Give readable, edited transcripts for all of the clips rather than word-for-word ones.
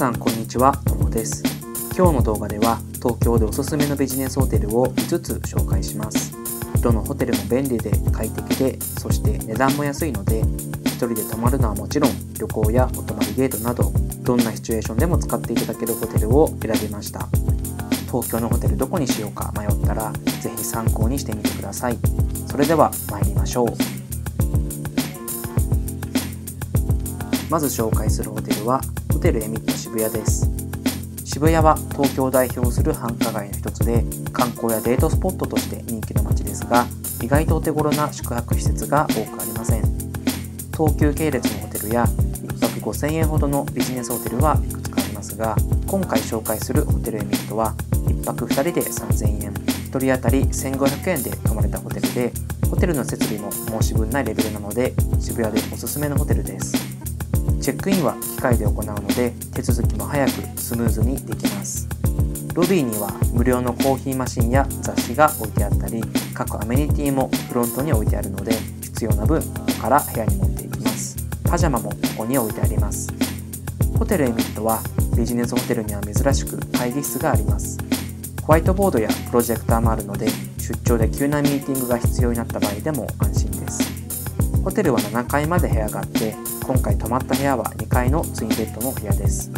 さんこんにちは、ともです。今日の動画では東京でおすすめのビジネスホテルを5つ紹介します。どのホテルも便利で快適で、そして値段も安いので、一人で泊まるのはもちろん、旅行やお泊まりデートなどどんなシチュエーションでも使っていただけるホテルを選びました。東京のホテルどこにしようか迷ったら、ぜひ参考にしてみてください。それでは参りましょう。まず紹介するホテルはホテルエミット渋谷です。渋谷は東京を代表する繁華街の一つで、観光やデートスポットとして人気の街ですが、意外とお手頃な宿泊施設が多くありません。東急系列のホテルや1泊5000円ほどのビジネスホテルはいくつかありますが、今回紹介するホテルエミットは1泊2人で3000円、1人当たり1500円で泊まれたホテルで、ホテルの設備も申し分ないレベルなので、渋谷でおすすめのホテルです。チェックインは機械で行うので、手続きも早くスムーズにできます。ロビーには無料のコーヒーマシンや雑誌が置いてあったり、各アメニティもフロントに置いてあるので、必要な分ここから部屋に持っていきます。パジャマもここに置いてあります。ホテルエミットはビジネスホテルには珍しく会議室があります。ホワイトボードやプロジェクターもあるので、出張で急なミーティングが必要になった場合でも安心です。ホテルは7階まで部屋があって、今回泊まった部屋は2階のツインベッドの部屋です。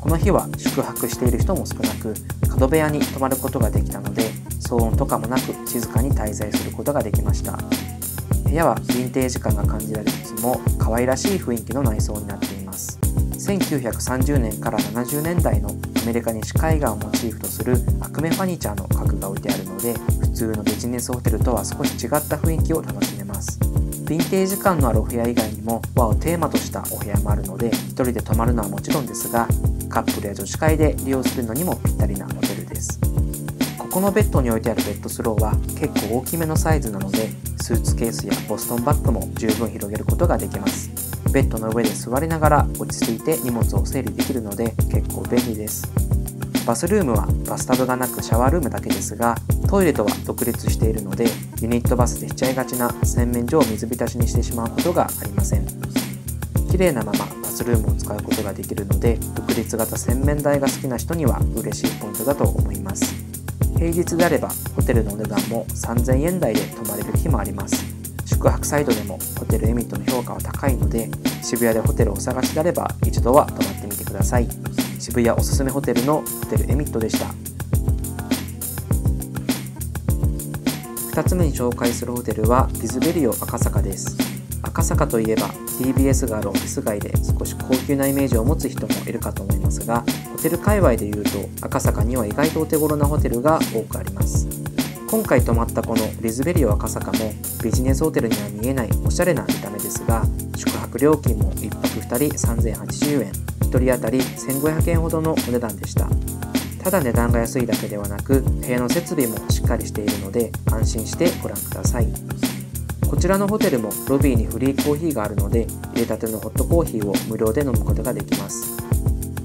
この日は宿泊している人も少なく、角部屋に泊まることができたので、騒音とかもなく静かに滞在することができました。部屋はヴィンテージ感が感じられつつも、可愛らしい雰囲気の内装になっています。1930年から70年代のアメリカ西海岸をモチーフとするアクメファニチャーの家具が置いてあるので、普通のビジネスホテルとは少し違った雰囲気を楽しめます。ヴィンテージ感のあるお部屋以外にも、和をテーマとしたお部屋もあるので、1人で泊まるのはもちろんですが、カップルや女子会で利用するのにもぴったりなホテルです。ここのベッドに置いてあるベッドスローは結構大きめのサイズなので、スーツケースやボストンバッグも十分広げることができます。ベッドの上で座りながら落ち着いて荷物を整理できるので、結構便利です。バスルームはバスタブがなくシャワールームだけですが、トイレとは独立しているので、ユニットバスでしちゃいがちな洗面所を水浸しにしてしまうことがありません。綺麗なままバスルームを使うことができるので、独立型洗面台が好きな人には嬉しいポイントだと思います。平日であればホテルのお値段も3000円台で泊まれる日もあります。宿泊サイトでもホテルエミットの評価は高いので、渋谷でホテルをお探しであれば一度は泊まってみてください。渋谷おすすめホテルのホテルエミットでした。2つ目に紹介するホテルはビズベリオ赤坂です。赤坂といえば TBS があるオフィス街で少し高級なイメージを持つ人もいるかと思いますが、ホテル界隈でいうと赤坂には意外とお手頃なホテルが多くあります。今回泊まったこのビズベリオ赤坂もビジネスホテルには見えないおしゃれな見た目ですが、宿泊料金も1泊2人3080円、1人当たり1500円ほどのお値段でした。ただ値段が安いだけではなく、部屋の設備もしっかりしているので安心してご覧ください。こちらのホテルもロビーにフリーコーヒーがあるので、入れたてのホットコーヒーを無料で飲むことができます。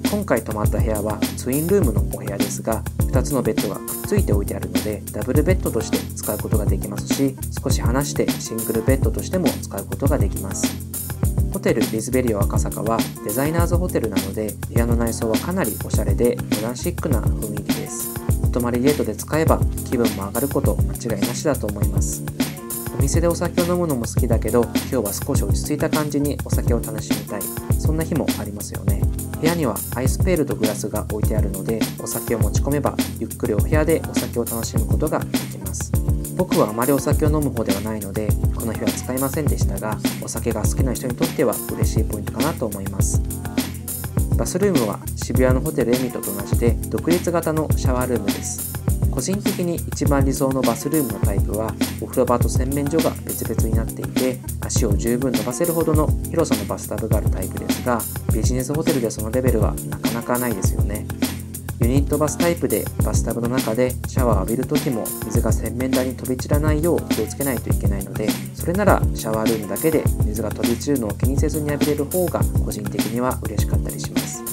今回泊まった部屋はツインルームのお部屋ですが、2つのベッドがくっついて置いてあるので、ダブルベッドとして使うことができますし、少し離してシングルベッドとしても使うことができます。ホテルビズベリオ赤坂はデザイナーズホテルなので、部屋の内装はかなりおしゃれでモダンシックな雰囲気です。お泊まりデートで使えば気分も上がること間違いなしだと思います。お店でお酒を飲むのも好きだけど、今日は少し落ち着いた感じにお酒を楽しみたい、そんな日もありますよね。部屋にはアイスペールとグラスが置いてあるので、お酒を持ち込めばゆっくりお部屋でお酒を楽しむことができます。僕はあまりお酒を飲む方ではないので、この日は使いませんでしたが、お酒が好きな人にとっては嬉しいポイントかなと思います。バスルームは渋谷のホテルエミットと同じで独立型のシャワールームです。個人的に一番理想のバスルームのタイプは、お風呂場と洗面所が別々になっていて、足を十分伸ばせるほどの広さのバスタブがあるタイプですが、ビジネスホテルでそのレベルはなかなかないですよね。ユニットバスタイプで、バスタブの中でシャワーを浴びるときも水が洗面台に飛び散らないよう気をつけないといけないので、それならシャワールームだけで水が飛び散るのを気にせずに浴びれる方が個人的には嬉しかったりします。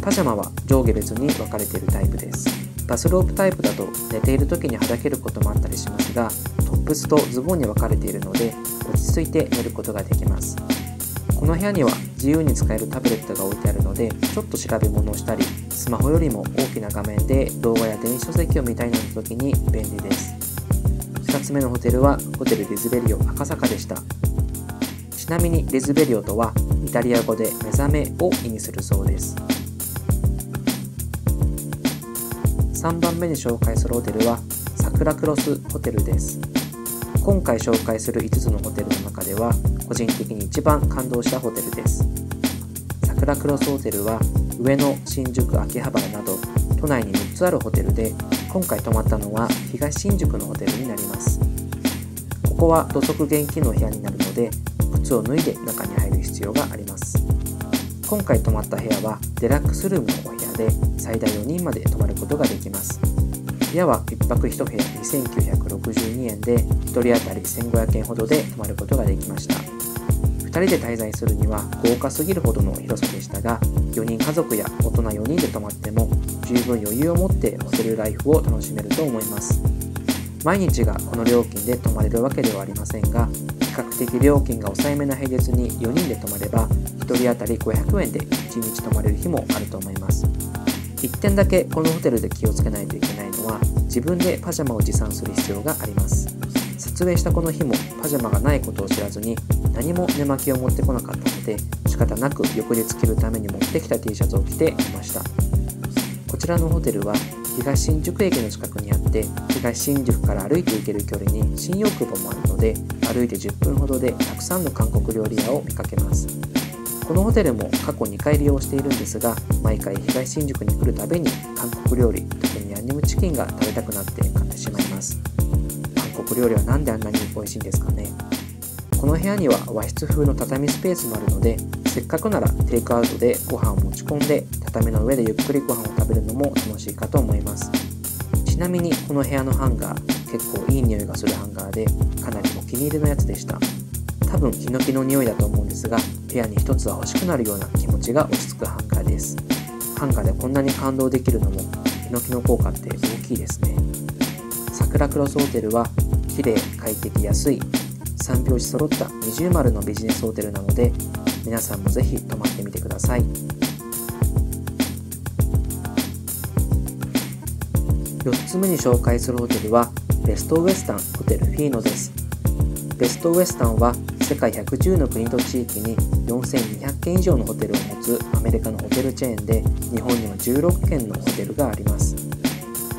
パジャマは上下別に分かれているタイプです。バスロープタイプだと寝ている時にはだけることもあったりしますが、トップスとズボンに分かれているので落ち着いて寝ることができます。この部屋には自由に使えるタブレットが置いてあるので、ちょっと調べ物をしたり、スマホよりも大きな画面で動画や電子書籍を見たいなどの時に便利です。2つ目のホテルはホテルディズベリオ赤坂でした。ちなみにデズベリオとはイタリア語で目覚めを意味するそうです。3番目に紹介するホテルは桜クロスホテルです。今回紹介する5つのホテルの中では個人的に一番感動したホテルです。桜クロスホテルは上野、新宿、秋葉原など都内に6つあるホテルで、今回泊まったのは東新宿のホテルになります。ここは土足厳禁の部屋になるので靴を脱いで中に入る必要があります。今回泊まった部屋はデラックスルームのお部屋で最大4人まで泊まることができます。部屋は1泊1部屋2962円で1人当たり1500円ほどで泊まることができました。2人で滞在するには豪華すぎるほどの広さでしたが、4人家族や大人4人で泊まっても十分余裕を持ってホテルライフを楽しめると思います。毎日がこの料金で泊まれるわけではありませんが、比較的料金が抑えめな平日に4人で泊まれば1人当たり500円で1日泊まれる日もあると思います。1点だけこのホテルで気をつけないといけないのは、自分でパジャマを持参する必要があります。撮影したこの日もパジャマがないことを知らずに何も寝巻きを持ってこなかったので、仕方なく翌日着るために持ってきた T シャツを着てきました。こちらのホテルは東新宿駅の近くにあって、東新宿から歩いて行ける距離に新大久保もあるので、歩いて10分ほどでたくさんの韓国料理屋を見かけます。このホテルも過去2回利用しているんですが、毎回東新宿に来るたびに韓国料理、特にヤンニョムチキンが食べたくなって買ってしまいます。韓国料理はなんであんなに美味しいんですかね。この部屋には和室風の畳スペースもあるので、せっかくならテイクアウトでご飯を持ち込んで畳の上でゆっくりご飯を食べるのも楽しいかと思います。ちなみにこの部屋のハンガー、結構いい匂いがするハンガーで、かなりお気に入りのやつでした。多分ヒノキの匂いだと思うんですが、部屋に一つは欲しくなるような気持ちが落ち着くハンガーです。ハンガーでこんなに感動できるのもヒノキの効果って大きいですね。桜クロスホテルは綺麗、快適、安い3拍子揃った二重丸のビジネスホテルなので、皆さんもぜひ泊まってみてください。4つ目に紹介するホテルはベストウエスタンホテルフィーノです。ベストウエスタンは世界110の国と地域に4200軒以上のホテルを持つアメリカのホテルチェーンで、日本には16軒のホテルがあります。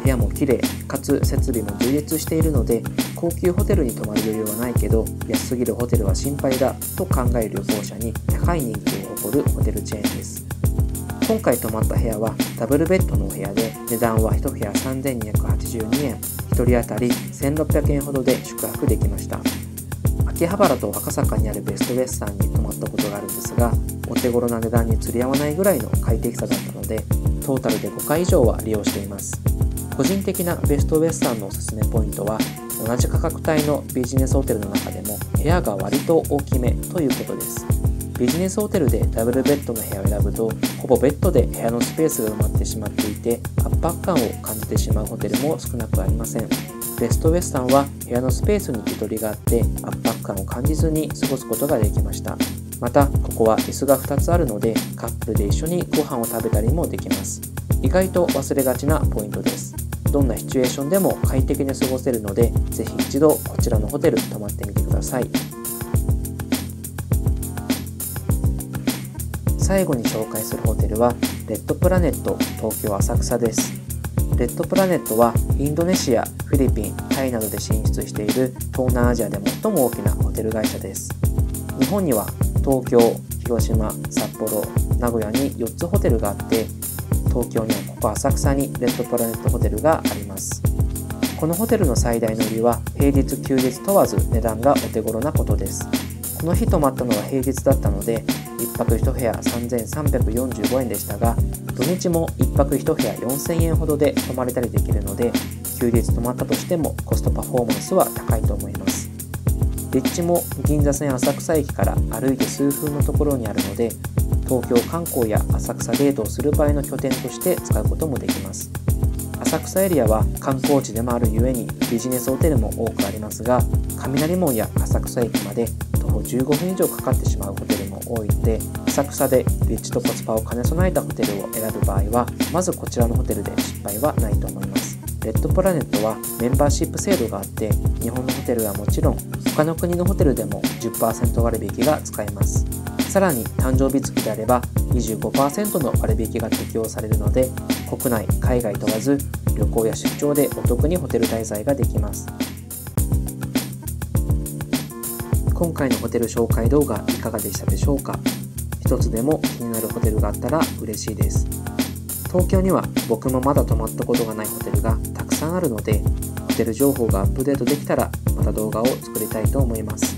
部屋も綺麗かつ設備も充実しているので、高級ホテルに泊まる余裕はないけど安すぎるホテルは心配だと考える旅行者に高い人気を誇るホテルチェーンです。今回泊まった部屋はダブルベッドのお部屋で、値段は1部屋3282円、1人当たり1600円ほどで宿泊できました。秋葉原と赤坂にあるベストウェスタンに泊まったことがあるんですが、お手頃な値段に釣り合わないぐらいの快適さだったので、トータルで5回以上は利用しています。個人的なベストウェスタンのおすすめポイントは、同じ価格帯のビジネスホテルの中でも部屋が割と大きめということです。ビジネスホテルでダブルベッドの部屋を選ぶと、ほぼベッドで部屋のスペースが埋まってしまっていて、圧迫感を感じてしまうホテルも少なくありません。ベストウェスタンは部屋のスペースにゆとりがあって、圧迫感を感じずに過ごすことができました。またここは椅子が2つあるので、カップルで一緒にご飯を食べたりもできます。意外と忘れがちなポイントです。どんなシチュエーションでも快適に過ごせるので、ぜひ一度こちらのホテル泊まってみてください。最後に紹介するホテルはレッドプラネット東京浅草です。レッドプラネットはインドネシア、フィリピン、タイなどで進出している東南アジアで最も大きなホテル会社です。日本には東京、広島、札幌、名古屋に4つホテルがあって、東京にはここ浅草にレッドプラネットホテルがあります。このホテルの最大の売りは平日休日問わず値段がお手頃なことです。この日泊まったのは平日だったので1泊1部屋3345円でしたが、土日も1泊1部屋4000円ほどで泊まれたりできるので、休日泊まったとしてもコストパフォーマンスは高いと思います。立地も銀座線浅草駅から歩いて数分のところにあるので、東京観光や浅草デートをする場合の拠点として使うこともできます。浅草エリアは観光地でもあるゆえにビジネスホテルも多くありますが、雷門や浅草駅まで徒歩15分以上かかってしまうホテルも多いので、浅草で立地とコスパを兼ね備えたホテルを選ぶ場合は、まずこちらのホテルで失敗はないと思います。レッドプラネットはメンバーシップ制度があって、日本のホテルはもちろん他の国のホテルでも 10% 割引が使えます。さらに誕生日月であれば 25% の割引が適用されるので、国内海外問わず旅行や出張でお得にホテル滞在ができます。今回のホテル紹介動画いかがでしたでしょうか。一つでも気になるホテルがあったら嬉しいです。東京には僕もまだ泊まったことがないホテルがたくさんあるので、ホテル情報がアップデートできたらまた動画を作りたいと思います。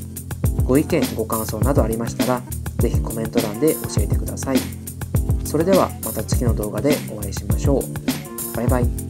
ご意見ご感想などありましたら、ぜひコメント欄で教えてください。それではまた次の動画でお会いしましょう。バイバイ。